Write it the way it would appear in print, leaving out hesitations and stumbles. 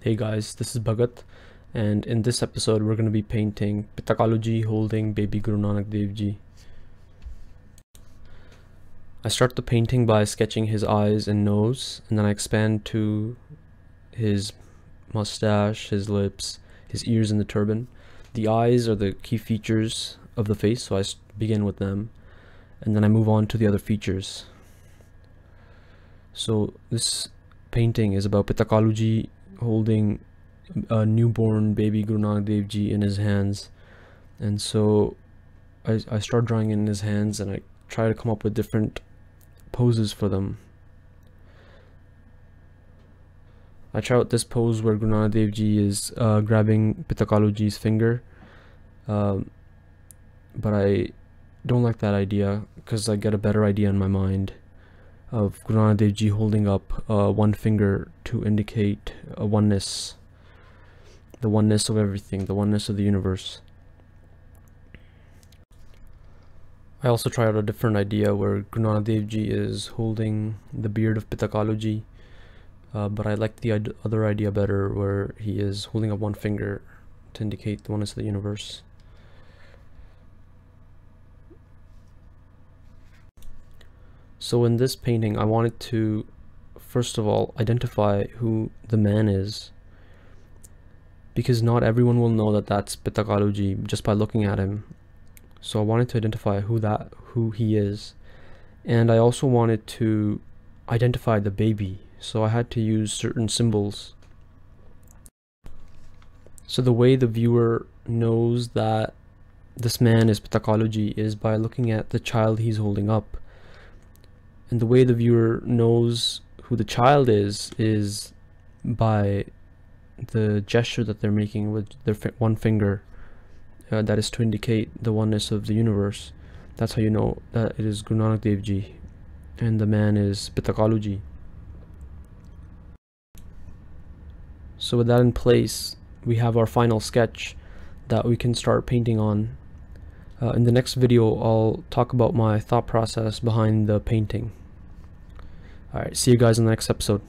Hey guys, this is Bhagat, and in this episode we're going to be painting Pita Kalu Ji holding baby Guru Nanak Dev Ji. I start the painting by sketching his eyes and nose, and then I expand to his mustache, his lips, his ears and the turban. The eyes are the key features of the face, so I begin with them, and then I move on to the other features. So this painting is about Pita Kalu Ji holding a newborn baby Guru Nanak Dev Ji in his hands, and so I start drawing in his hands and I try to come up with different poses for them. I try out this pose where Guru Nanak Dev Ji is grabbing Pita Kalu Ji's finger, but I don't like that idea because I get a better idea in my mind of Guru Nanak Dev Ji holding up one finger to indicate a oneness, the oneness of everything, the oneness of the universe. I also tried out a different idea where Guru Nanak Dev Ji is holding the beard of Pita Kalu Ji, but I like the other idea better where he is holding up one finger to indicate the oneness of the universe. So in this painting, I wanted to, first of all, identify who the man is, because not everyone will know that that's Pita Kalu Ji just by looking at him. So I wanted to identify who he is, and I also wanted to identify the baby. So I had to use certain symbols. So the way the viewer knows that this man is Pita Kalu Ji is by looking at the child he's holding up. And the way the viewer knows who the child is by the gesture that they're making with their one finger. That is to indicate the oneness of the universe. That's how you know that it is Guru Nanak Dev Ji and the man is Pita Kalu Ji. So with that in place, we have our final sketch that we can start painting on. In the next video, I'll talk about my thought process behind the painting. Alright, see you guys in the next episode.